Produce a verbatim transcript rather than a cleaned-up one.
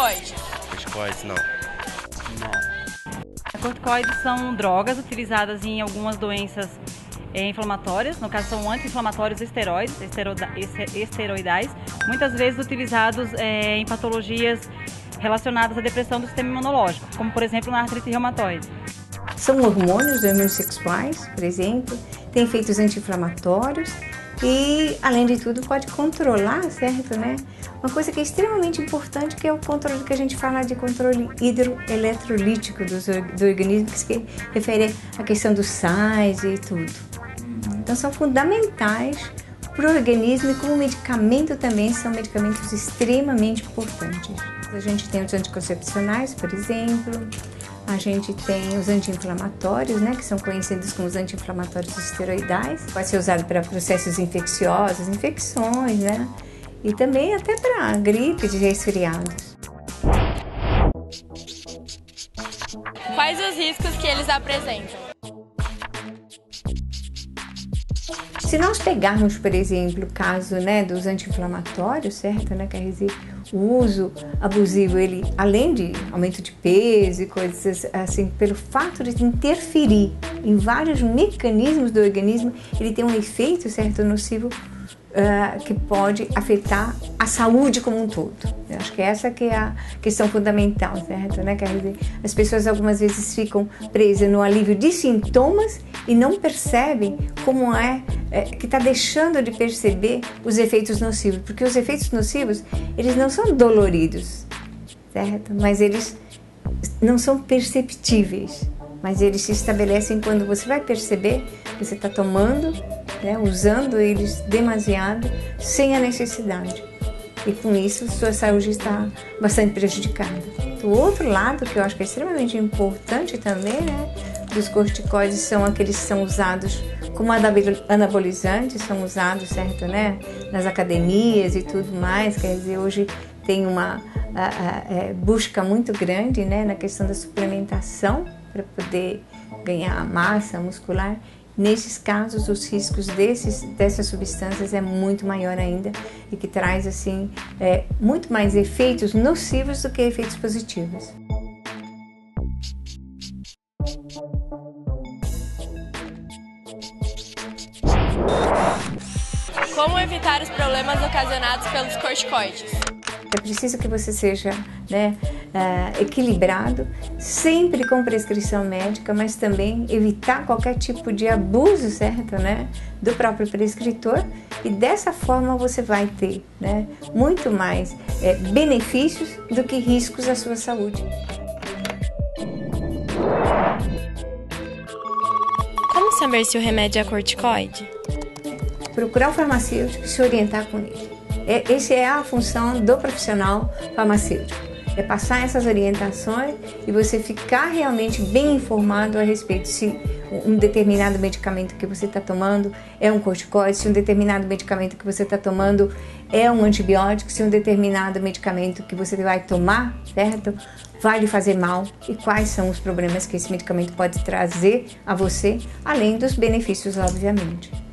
corticoide? Corticoides, não. Não. Corticoides são drogas utilizadas em algumas doenças é, inflamatórias, no caso são anti-inflamatórios esteroides, esteroidais, muitas vezes utilizados é, em patologias relacionadas à depressão do sistema imunológico, como por exemplo na artrite reumatoide. São hormônios, hormônios sexuais, por exemplo, tem efeitos anti-inflamatórios e, além de tudo, pode controlar, certo, né? Uma coisa que é extremamente importante, que é o controle que a gente fala de controle hidroeletrolítico do, do organismo, que se refere à questão dos sais e tudo. Então, são fundamentais para o organismo e como medicamento também são medicamentos extremamente importantes. A gente tem os anticoncepcionais, por exemplo, a gente tem os anti-inflamatórios, né, que são conhecidos como os anti-inflamatórios esteroidais. Pode ser usado para processos infecciosos, infecções, né, e também até para gripe de resfriados. Quais os riscos que eles apresentam? Se nós pegarmos, por exemplo, o caso, né, dos anti-inflamatórios, certo, né, quer dizer, o uso abusivo, ele, além de aumento de peso e coisas assim, pelo fato de interferir em vários mecanismos do organismo, ele tem um efeito, certo, nocivo, uh, que pode afetar a saúde como um todo. Eu acho que essa que é a questão fundamental, certo, né, quer dizer, as pessoas algumas vezes ficam presas no alívio de sintomas e não percebem como é, é que está deixando de perceber os efeitos nocivos, porque os efeitos nocivos, eles não são doloridos, certo? Mas eles não são perceptíveis, mas eles se estabelecem quando você vai perceber que você está tomando, né, usando eles demasiado, sem a necessidade. E com isso, sua saúde está bastante prejudicada. Do outro lado, que eu acho que é extremamente importante também, né, dos corticoides são aqueles que são usados como anabolizantes, são usados, certo, né, nas academias e tudo mais, quer dizer, hoje tem uma a, a, a busca muito grande, né, na questão da suplementação para poder ganhar massa muscular. Nesses casos, os riscos desses, dessas substâncias é muito maior ainda e que traz, assim, é, muito mais efeitos nocivos do que efeitos positivos. Como evitar os problemas ocasionados pelos corticoides? É preciso que você seja, né, uh, equilibrado, sempre com prescrição médica, mas também evitar qualquer tipo de abuso, certo, né, do próprio prescritor, e dessa forma você vai ter, né, muito mais é, benefícios do que riscos à sua saúde. Como saber se o remédio é corticoide? Procurar o farmacêutico e se orientar com ele. É, essa é a função do profissional farmacêutico, é passar essas orientações e você ficar realmente bem informado a respeito se um determinado medicamento que você está tomando é um corticoide, se um determinado medicamento que você está tomando é um antibiótico, se um determinado medicamento que você vai tomar, certo, vai lhe fazer mal e quais são os problemas que esse medicamento pode trazer a você, além dos benefícios, obviamente.